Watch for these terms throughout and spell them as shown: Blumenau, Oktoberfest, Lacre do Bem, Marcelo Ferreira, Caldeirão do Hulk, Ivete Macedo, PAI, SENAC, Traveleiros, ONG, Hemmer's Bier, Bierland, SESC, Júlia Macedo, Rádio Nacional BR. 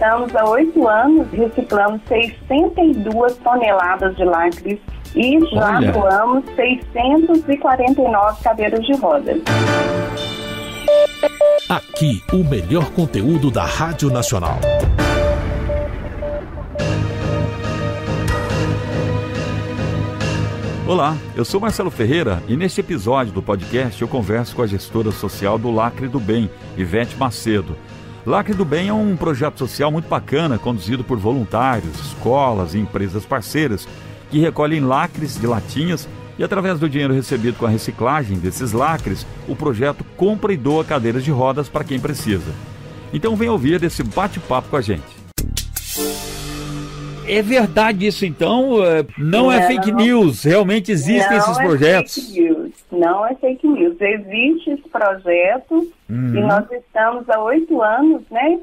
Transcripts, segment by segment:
estamos há 8 anos, reciclamos 602 toneladas de lacres e já doamos 649 cadeiras de rodas. Aqui, o melhor conteúdo da Rádio Nacional. Olá, eu sou Marcelo Ferreira e neste episódio do podcast eu converso com a gestora social do Lacre do Bem, Ivete Macedo. Lacre do Bem é um projeto social muito bacana, conduzido por voluntários, escolas e empresas parceiras que recolhem lacres de latinhas e, através do dinheiro recebido com a reciclagem desses lacres, o projeto compra e doa cadeiras de rodas para quem precisa. Então vem ouvir desse bate-papo com a gente. É verdade isso, então? Não é fake news? Realmente existem esses projetos? Não é fake news. Não é fake news. Existe esse projeto e nós estamos há 8 anos, né?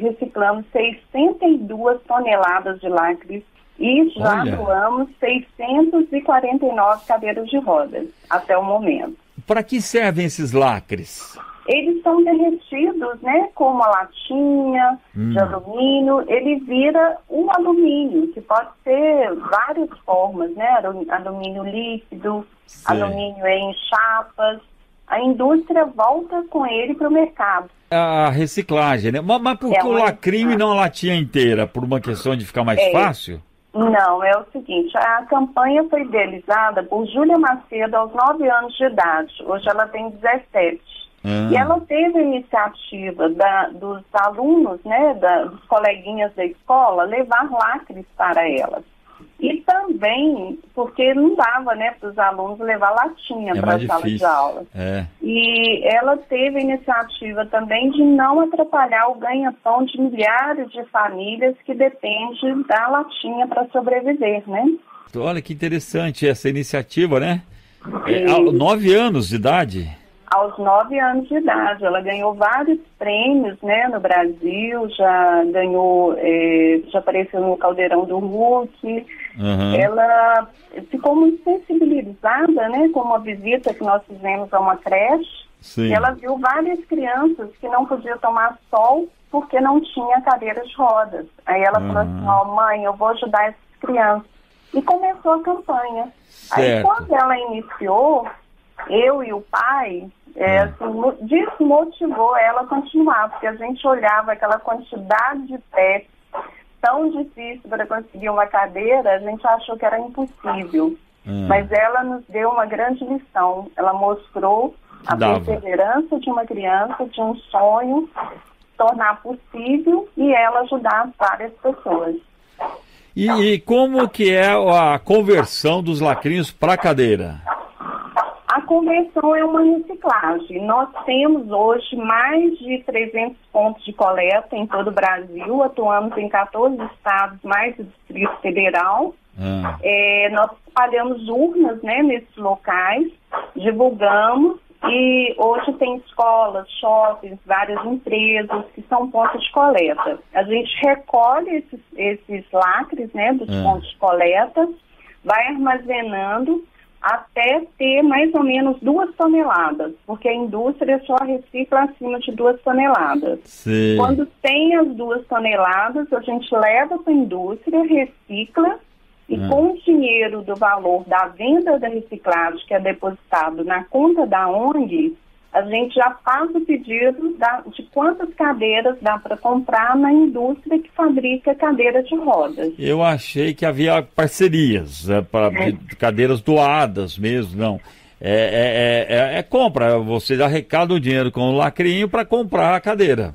Reciclamos 602 toneladas de lacres e já doamos 649 cadeiras de rodas até o momento. Para que servem esses lacres? Eles são derretidos, né, com uma latinha de alumínio, ele vira um alumínio, que pode ter várias formas, né, alumínio líquido, alumínio em chapas. A indústria volta com ele para o mercado. A reciclagem, né? Mas por que o lacrinho e não a latinha inteira? Por uma questão de ficar mais fácil? Não, é o seguinte, a campanha foi idealizada por Júlia Macedo aos 9 anos de idade, hoje ela tem 17. E ela teve a iniciativa dos alunos, né, dos coleguinhas da escola, levar lacres para elas. E também, porque não dava, né, para os alunos levar latinha para a sala de aula. E ela teve a iniciativa também de não atrapalhar o ganha-pão de milhares de famílias que dependem da latinha para sobreviver, né? Olha que interessante essa iniciativa, né? Aos 9 anos de idade? Aos 9 anos de idade. Ela ganhou vários prêmios, né, no Brasil, já ganhou, já apareceu no Caldeirão do Hulk. Ela ficou muito sensibilizada, né, com uma visita que nós fizemos a uma creche. E ela viu várias crianças que não podiam tomar sol porque não tinha cadeiras de rodas. Aí ela falou assim, mãe, eu vou ajudar essas crianças. E começou a campanha. Aí quando ela iniciou, eu e o pai assim, desmotivou ela a continuar, porque a gente olhava aquela quantidade de pés tão difícil para conseguir uma cadeira, a gente achou que era impossível. Mas ela nos deu uma grande lição. Ela mostrou a perseverança de uma criança, de um sonho, tornar possível e ela ajudar várias pessoas. E como que é a conversão dos lacrinhos para cadeira? A conversão é uma reciclagem. Nós temos hoje mais de 300 pontos de coleta em todo o Brasil, atuamos em 14 estados, mais o Distrito Federal. Nós espalhamos urnas, né, nesses locais, divulgamos e hoje tem escolas, shoppings, várias empresas que são pontos de coleta. A gente recolhe esses lacres, né, dos pontos de coleta, vai armazenando até ter mais ou menos 2 toneladas, porque a indústria só recicla acima de 2 toneladas. Quando tem as 2 toneladas, a gente leva para a indústria, recicla, e com o dinheiro do valor da venda da reciclagem, que é depositado na conta da ONG, a gente já faz o pedido de quantas cadeiras dá para comprar na indústria que fabrica cadeiras de rodas. Eu achei que havia parcerias, para cadeiras doadas mesmo, não. É compra, vocês arrecadam o dinheiro com o lacrinho para comprar a cadeira.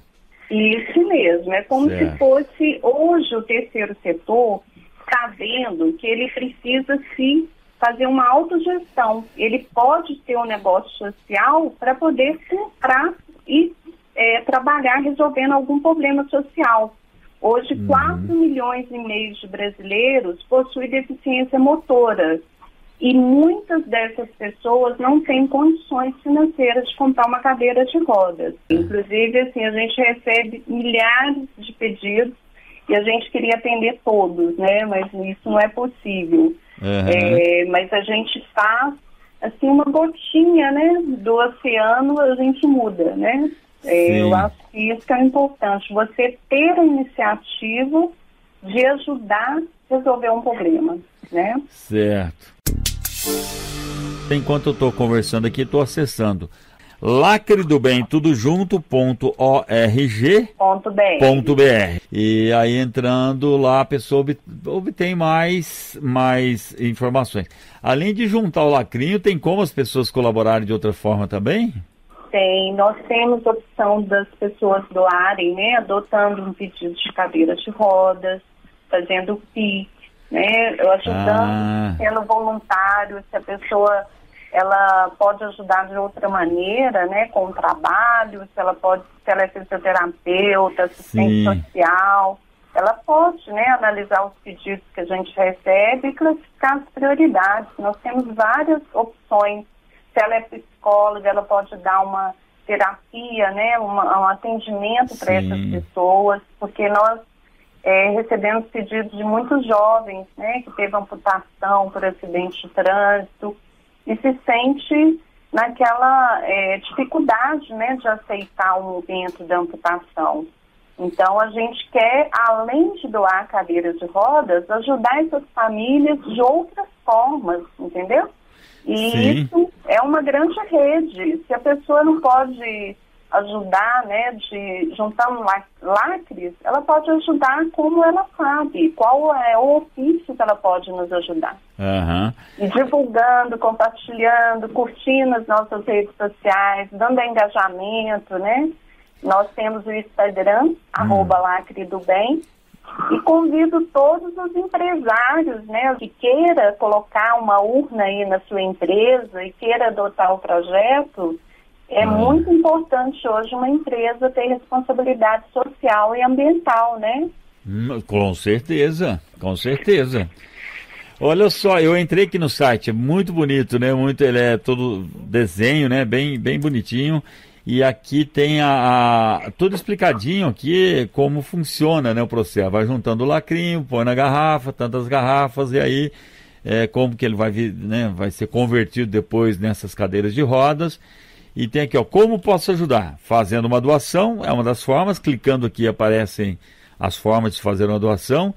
Isso mesmo, é como se fosse, hoje o terceiro setor está vendo que ele precisa se fazer uma autogestão. Ele pode ter um negócio social para poder comprar e trabalhar resolvendo algum problema social. Hoje, 4,5 milhões de brasileiros possuem deficiência motora e muitas dessas pessoas não têm condições financeiras de comprar uma cadeira de rodas. Inclusive, assim, a gente recebe milhares de pedidos e a gente queria atender todos, né? Mas isso não é possível. Mas a gente faz, assim, uma gotinha, né, do oceano, a gente muda, né? Eu acho que isso é importante, você ter a iniciativa de ajudar a resolver um problema, né? Certo. Enquanto eu estou conversando aqui, estou acessando Lacre do Bem, tudo junto, .org.br. E aí, entrando lá, a pessoa obtém mais informações. Além de juntar o lacrinho, tem como as pessoas colaborarem de outra forma também? Tem, nós temos a opção das pessoas doarem, né, adotando um pedido de cadeiras de rodas, fazendo o PIC, né, ajudando, sendo voluntário, se a pessoa... ela pode ajudar de outra maneira, né, com o trabalho, se ela é fisioterapeuta, assistente social, ela pode, né, analisar os pedidos que a gente recebe e classificar as prioridades. Nós temos várias opções. Se ela é psicóloga, ela pode dar uma terapia, né, um atendimento para essas pessoas, porque nós recebemos pedidos de muitos jovens, né, que teve amputação por acidente de trânsito, e se sente naquela dificuldade, né, de aceitar o momento da amputação. Então, a gente quer, além de doar cadeiras de rodas, ajudar essas famílias de outras formas, entendeu? E isso é uma grande rede. Se a pessoa não pode ajudar, né, de juntar um lacres, ela pode ajudar como ela sabe, qual é o ofício que ela pode nos ajudar. E divulgando, compartilhando, curtindo as nossas redes sociais, dando engajamento, né? Nós temos o Instagram, @lacredobem, e convido todos os empresários, né, que queira colocar uma urna aí na sua empresa e queira adotar o projeto. É muito importante hoje uma empresa ter responsabilidade social e ambiental, né? Com certeza, com certeza. Olha só, eu entrei aqui no site, é muito bonito, né? Ele é todo desenho, né? Bem bonitinho. E aqui tem tudo explicadinho aqui como funciona, né, o processo. Vai juntando o lacrinho, põe na garrafa, tantas garrafas, e aí como que ele vai vir, né? Vai ser convertido depois nessas cadeiras de rodas. E tem aqui, ó, como posso ajudar? Fazendo uma doação, é uma das formas. Clicando aqui aparecem as formas de fazer uma doação.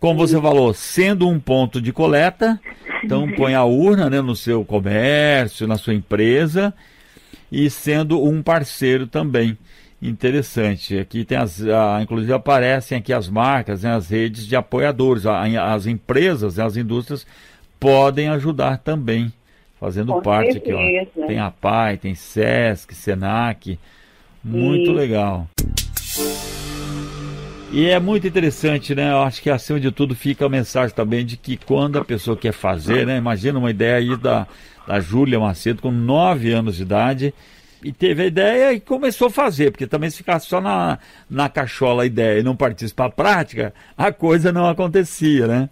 Como você falou, sendo um ponto de coleta. Então põe a urna, né, no seu comércio, na sua empresa. E sendo um parceiro também. Interessante. Aqui tem inclusive aparecem aqui as marcas, né, as redes de apoiadores. As empresas, as indústrias podem ajudar também. Fazendo com parte certeza. Aqui, ó. Tem a PAI, tem SESC, SENAC. Muito legal. E é muito interessante, né? Eu acho que acima de tudo fica a mensagem também de que quando a pessoa quer fazer, né? Imagina uma ideia aí da Júlia Macedo com 9 anos de idade. E teve a ideia e começou a fazer, porque também se ficasse só na cachola a ideia e não participar da prática, a coisa não acontecia, né?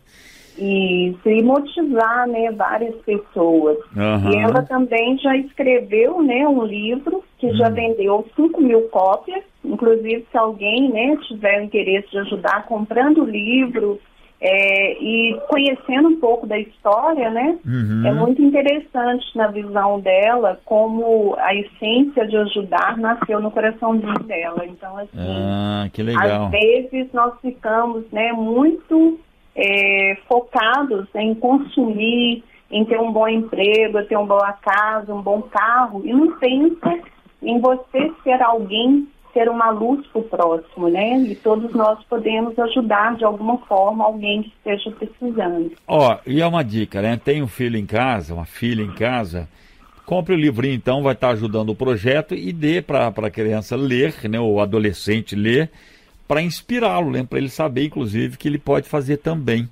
Isso, e motivar, né, várias pessoas. E ela também já escreveu, né, um livro que já vendeu 5.000 cópias. Inclusive, se alguém, né, tiver o interesse de ajudar comprando o livro e conhecendo um pouco da história, né, é muito interessante na visão dela como a essência de ajudar nasceu no coraçãozinho dela. Então, assim, que legal. Às vezes nós ficamos, né, muito... focados em consumir, em ter um bom emprego, ter um bom acaso, um bom carro, e não pensa em você ser alguém, ser uma luz para o próximo, né? E todos nós podemos ajudar de alguma forma alguém que esteja precisando. E é uma dica, né? Tem um filho em casa, uma filha em casa, compre o livrinho então, vai estar ajudando o projeto e dê para a criança ler, né? Ou adolescente ler, para inspirá-lo, né? Para ele saber, inclusive, que ele pode fazer também.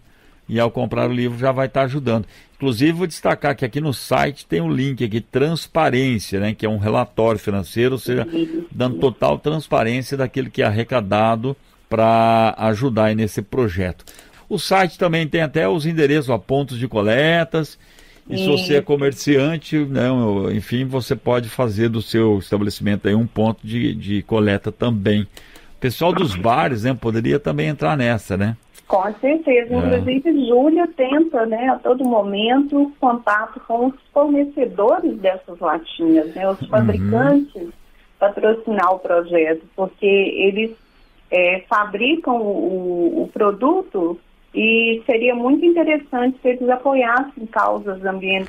E ao comprar o livro já vai estar ajudando. Inclusive, vou destacar que aqui no site tem um link aqui, Transparência, né? Que é um relatório financeiro, ou seja, dando total transparência daquilo que é arrecadado para ajudar aí nesse projeto. O site também tem até os endereços, pontos de coletas. E se você é comerciante, não, enfim, você pode fazer do seu estabelecimento aí um ponto de coleta também. O pessoal dos bares, né, poderia também entrar nessa, né? Com certeza. Inclusive, Júlia tenta, né, a todo momento, contato com os fornecedores dessas latinhas, né, os fabricantes patrocinar o projeto, porque eles fabricam o produto e seria muito interessante se eles apoiassem causas ambientais,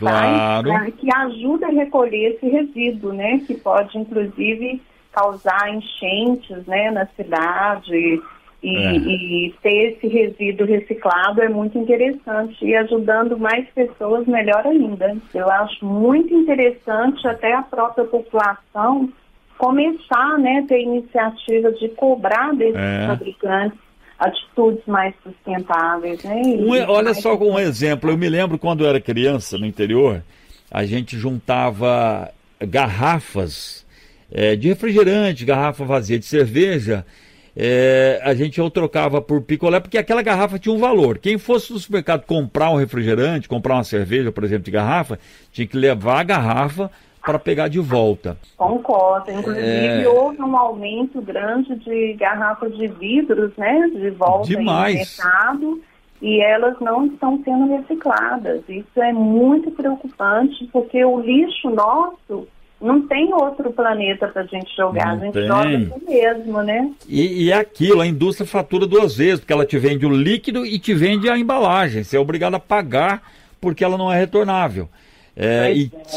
claro, que ajudem a recolher esse resíduo, né, que pode, inclusive, causar enchentes, né, na cidade. E ter esse resíduo reciclado é muito interessante, e ajudando mais pessoas, melhor ainda. Eu acho muito interessante até a própria população começar, né, ter iniciativa de cobrar desses fabricantes atitudes mais sustentáveis, né? Olha só, com um exemplo, eu me lembro quando eu era criança no interior, a gente juntava garrafas de refrigerante, garrafa vazia de cerveja. A gente ou trocava por picolé, porque aquela garrafa tinha um valor. Quem fosse no supermercado comprar um refrigerante, comprar uma cerveja, por exemplo, de garrafa, tinha que levar a garrafa para pegar de volta. Concordo. Inclusive, houve um aumento grande de garrafas de vidros, né, de volta demais no mercado, e elas não estão sendo recicladas. Isso é muito preocupante, porque o lixo nosso não tem outro planeta para a gente jogar, não, a gente joga aqui mesmo, né? E aquilo, a indústria fatura duas vezes, porque ela te vende o líquido e te vende a embalagem. Você é obrigado a pagar porque ela não é retornável.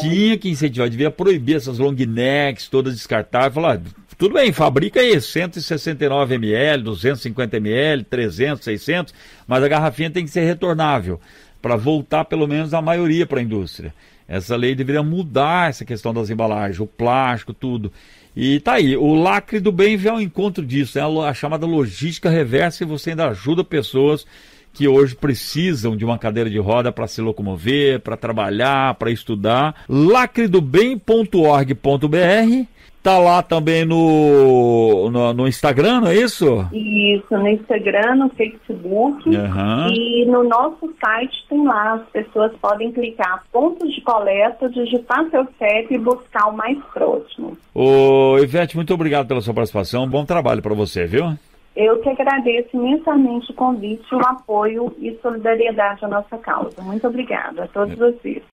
Tinha que incentivar, devia proibir essas long necks, todas descartáveis, falar, tudo bem, fabrica aí, 169 ml, 250 ml, 300, 600, mas a garrafinha tem que ser retornável, para voltar pelo menos a maioria para a indústria. Essa lei deveria mudar essa questão das embalagens, o plástico, tudo. E tá aí, o Lacre do Bem vem ao encontro disso, né? A chamada logística reversa, e você ainda ajuda pessoas que hoje precisam de uma cadeira de roda para se locomover, para trabalhar, para estudar. lacredobem.org.br. Tá lá também no Instagram, não é isso? Isso, no Instagram, no Facebook, e no nosso site tem lá, as pessoas podem clicar pontos de coleta, digitar seu CEP e buscar o mais próximo. Ô, Ivete, muito obrigado pela sua participação, bom trabalho para você, viu? Eu que agradeço imensamente o convite, o apoio e solidariedade à nossa causa. Muito obrigada a todos vocês.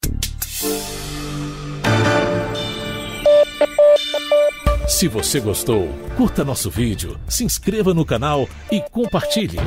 Se você gostou, curta nosso vídeo, se inscreva no canal e compartilhe.